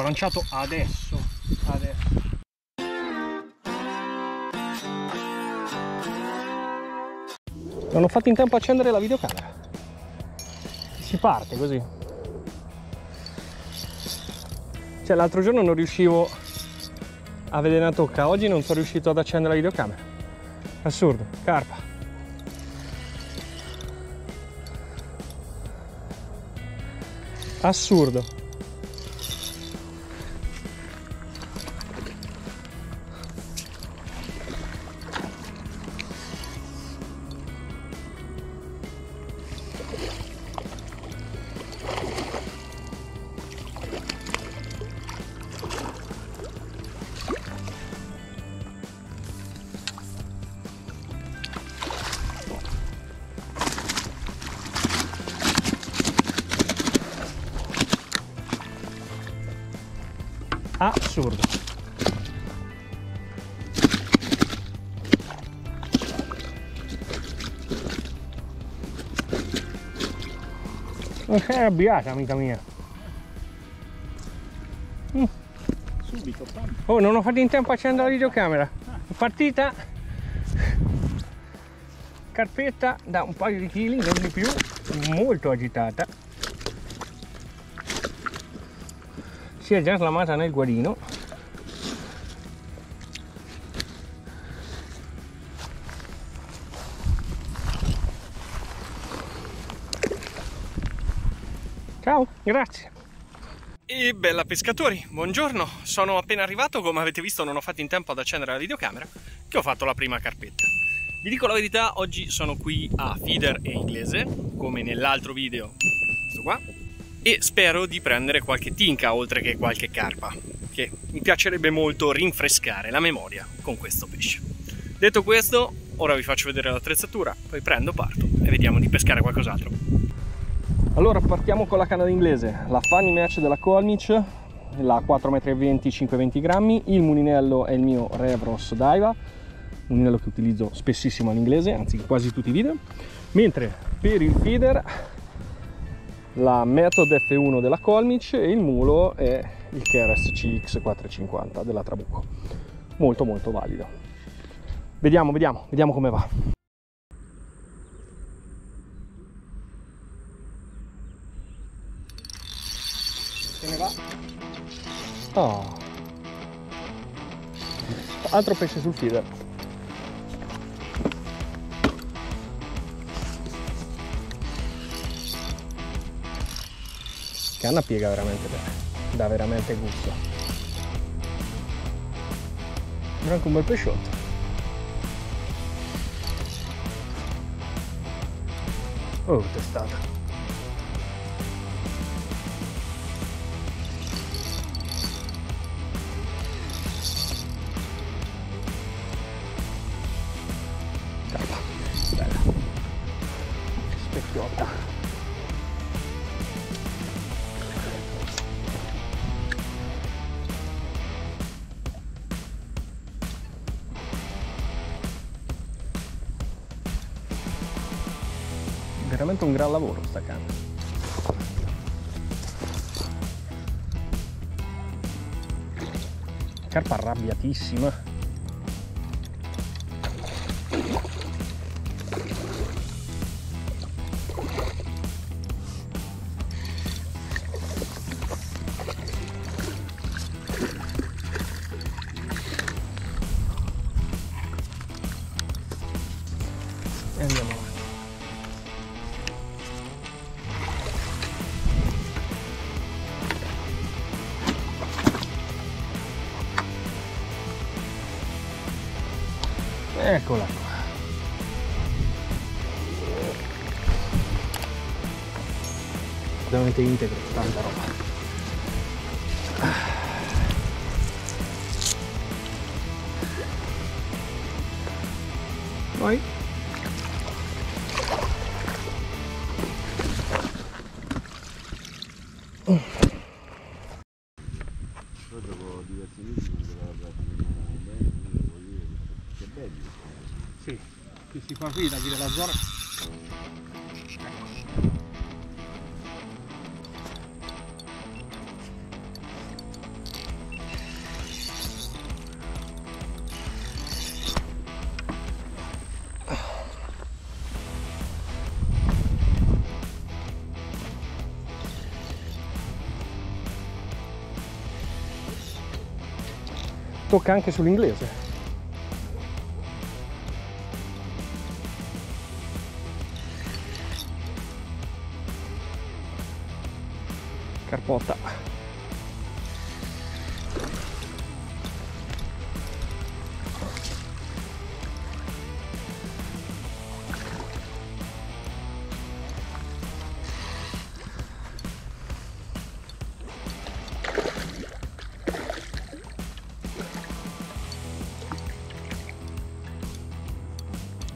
questo lanciato adesso. Non ho fatto in tempo a accendere la videocamera. Si parte così. Cioè l'altro giorno non riuscivo a vedere una tocca, oggi non sono riuscito ad accendere la videocamera. Assurdo, carpa. Assurdo. Assurdo. Non sei arrabbiata, amica mia? Subito. Oh, non ho fatto in tempo a accendere la videocamera. Partita. Carpetta da un paio di chili, non di più, molto agitata. Si è già slamata nel guadino. Ciao, grazie. E bella pescatori, buongiorno. Sono appena arrivato, come avete visto non ho fatto in tempo ad accendere la videocamera, che ho fatto la prima carpetta. Vi dico la verità, oggi sono qui a Feeder e Inglese, come nell'altro video, questo qua. E spero di prendere qualche tinca oltre che qualche carpa, che mi piacerebbe molto rinfrescare la memoria con questo pesce. Detto questo, ora vi faccio vedere l'attrezzatura, poi prendo, parto e vediamo di pescare qualcos'altro. Allora partiamo con la canna d'Inglese, la Fanny Match della Colmic, la 4,20 m 520 grammi, il mulinello è il mio Revros Daiva, mulinello che utilizzo spessissimo all'inglese, anzi in quasi tutti i video, mentre per il feeder la Method F1 della Colmic e il mulo è il Keres CX 450 della Trabucco. Molto molto valido. Vediamo come va. Se ne va. Oh. Altro pesce sul feeder. Canna piega veramente bene, dà veramente gusto. Però anche un bel pesciotto. Oh, testata. Carpa, bella. Specchiotta. Veramente un gran lavoro sta canna. Carpa arrabbiatissima. E andiamo avanti. Eccola qua. Veramente integro, tanta roba. Vai. Sì, che si fa qui da chi della zona. tocca anche sull'inglese. Carpotta.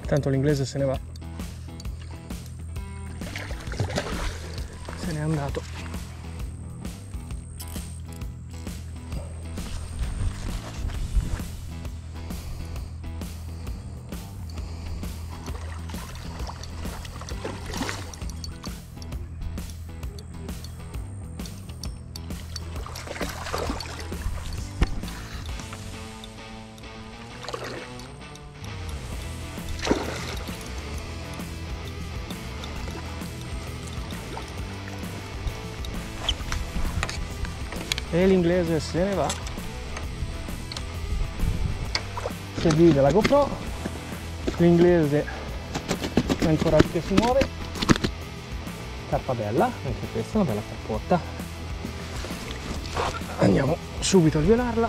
Tanto l'inglese se ne va. Se n'è andato. E l'inglese se ne va. Si guida la GoPro, l'inglese è ancora che si muove. Carpa bella, anche questa è una bella carpotta. Andiamo subito a violarla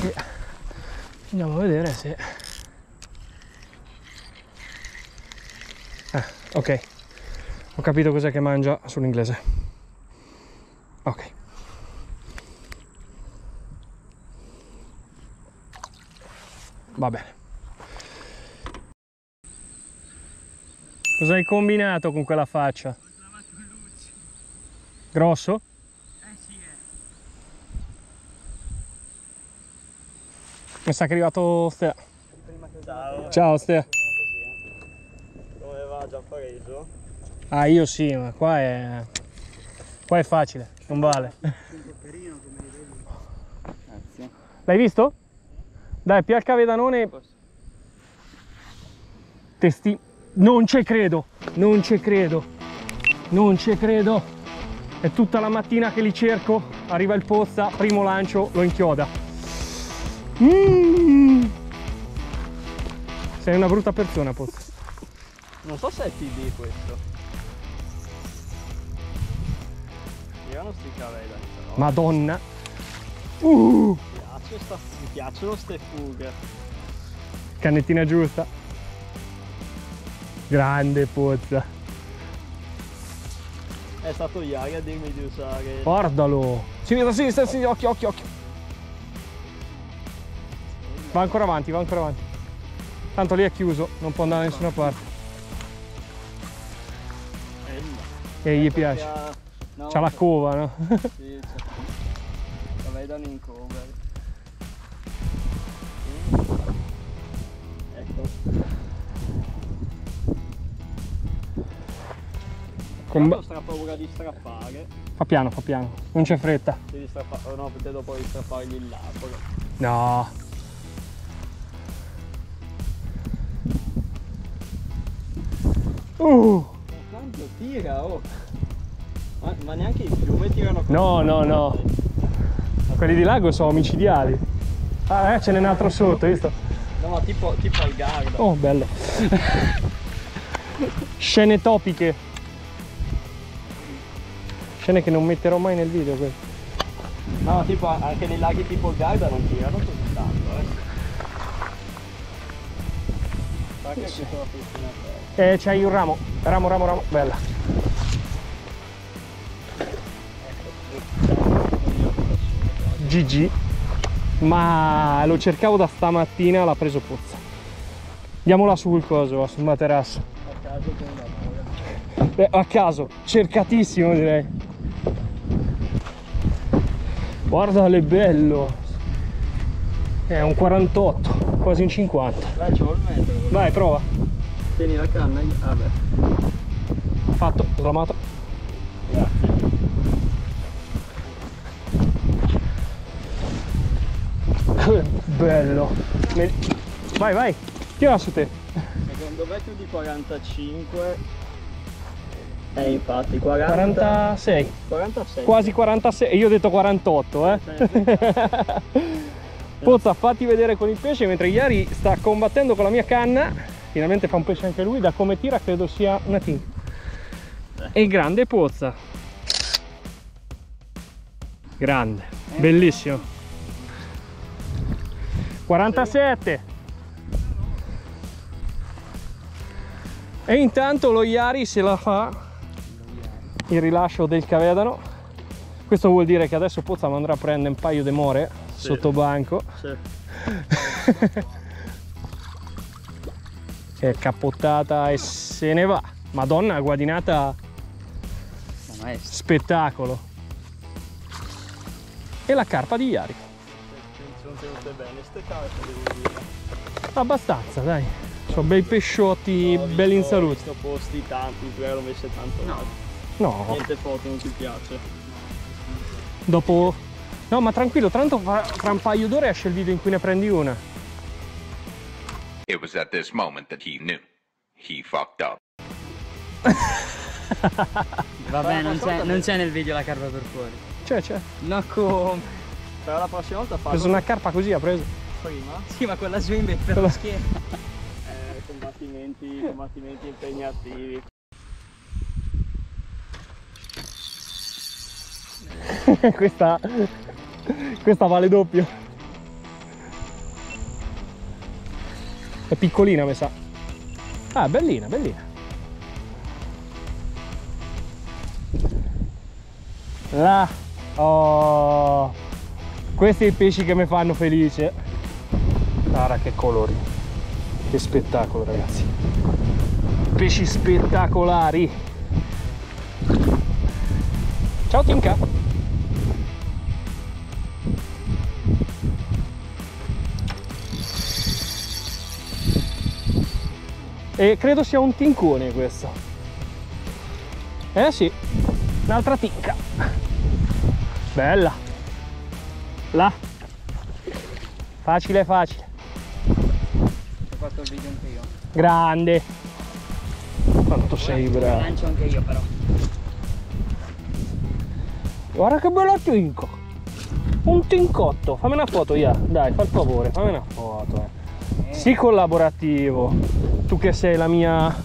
e andiamo a vedere se... Ah, ok, ho capito cos'è che mangia sull'inglese. Ok. Va bene. Cosa hai combinato con quella faccia? Ho trovato un luzio. Grosso? Sì, è. Mi sa che è arrivato Stea. Ciao. Ciao Stea. Come va? Già preso? Ah, io sì, ma qua è... Qua è facile, non vale. L'hai visto? Dai, PH Vedanone. Testi. Non ci credo, non ci credo, non ci credo. È tutta la mattina che li cerco, arriva il Pozza, primo lancio, lo inchioda. Sei una brutta persona, Pozza. Non so se è TD questo. Madonna, mi piacciono ste fughe. Cannettina giusta. Grande Pozza. È stato Yari a dirmi di usare. Guardalo. Sinistra, sinistra, sinistra, occhio, occhio, occhio. Va ancora avanti, va ancora avanti. Tanto lì è chiuso, non può andare da nessuna parte. E gli piace. No, c'ha la cova, no? Sì, c'è. La vedono in cover. Ecco. Ho paura di strappare. Fa piano, non c'è fretta. Devi strappare, no, perché dopo devi strappargli il lapolo. No. Quanto tira, oh! Ma neanche i fiumi tirano così. No, no, no. Quelli di lago sono omicidiali. Ah, ce n'è un altro sotto, hai visto? No, ma tipo al Garda. Oh, bello. Scene topiche. Scene che non metterò mai nel video, questo. No, tipo anche nei laghi tipo il Garda non tirano così tanto, c'hai un ramo. Ramo, ramo, ramo. Bella. GG, ma lo cercavo da stamattina, l'ha preso Pozza. Andiamola sul coso, sul materasso. A caso con la paura. A caso, cercatissimo direi. Guarda le bello. È un 48, quasi un 50. Là c'ho il metro. Vai, prova. Tieni la canna, vabbè. Fatto, slamato. Grazie. Bello. Vai, vai, tira su te. Secondo me più di 45 Infatti 46. Quasi 46, io ho detto 48, eh. Pozza, fatti vedere con il pesce, mentre Yari sta combattendo con la mia canna. Finalmente fa un pesce anche lui, da come tira credo sia una TINCA. E grande Pozza. Grande, bellissimo. 47. E intanto lo Yari se la fa il rilascio del cavedano. Questo vuol dire che adesso Pozza andrà a prendere un paio di more, sì, sotto banco. Sì. È capottata e se ne va. Madonna, guadinata, spettacolo. E la carpa di Yari. Sono tenute bene ste carpe, devo dire. Abbastanza, dai. Sono bei pesciotti, no, belli in salute. Ho posti tanti, prima l'ho messo tanto. No, no. Niente foto, non ti piace. Dopo... No, ma tranquillo, tanto tra un paio d'ore esce il video in cui ne prendi una. It was at this moment that he knew. He fucked up. Vabbè, non c'è nel video la carpa per fuori. C'è. No, come... Però la prossima volta fa... Ha preso una carpa così, ha preso. Prima? Sì, ma quella swim è per la schiena. Combattimenti impegnativi. questa vale doppio. È piccolina, mi sa. Ah, bellina. Là. Oh, questi sono i pesci che mi fanno felice. Guarda che colori. Che spettacolo, ragazzi. Pesci spettacolari. Ciao Tinca. E credo sia un tincone questo. Eh sì, un'altra Tinca. Bella. Là. Facile. Fatto il video anche io. Grande. Quanto sei bravo. Lancio anche io però. Guarda che bello tinco. Un tincotto. Fammi una foto, Ia. Dai, fa il favore, fammi una foto. Sii collaborativo. Tu che sei la mia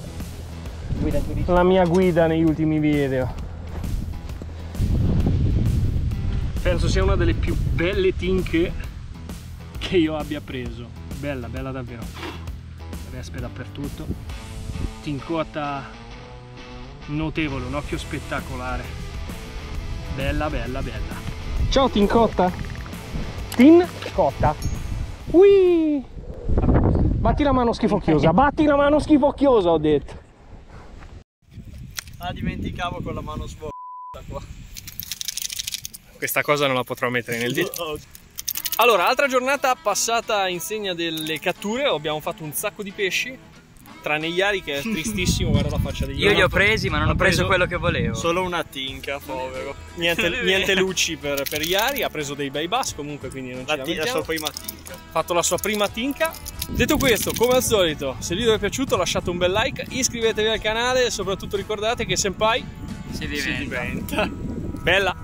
guida negli ultimi video. Penso sia una delle più belle tinche che io abbia preso. Bella davvero. Respe dappertutto, tincotta notevole, un occhio spettacolare, bella. Ciao tincotta. Ui! Batti la mano schifocchiosa, ho detto. Ah, dimenticavo con la mano sbocca qua. Questa cosa non la potrò mettere nel dito. Allora, altra giornata passata in segna delle catture, abbiamo fatto un sacco di pesci, tranne Yari che è tristissimo, guarda la faccia degli altri. Io li ho presi ma non ho preso quello che volevo. Solo una tinca, povero. Niente lucci per Yari, ha preso dei bei bass comunque, quindi non ce la mettiamo. La sua prima tinca. Ha fatto la sua prima tinca. Detto questo, come al solito, se il video vi è piaciuto lasciate un bel like, iscrivetevi al canale e soprattutto ricordate che senpai si diventa. Bella!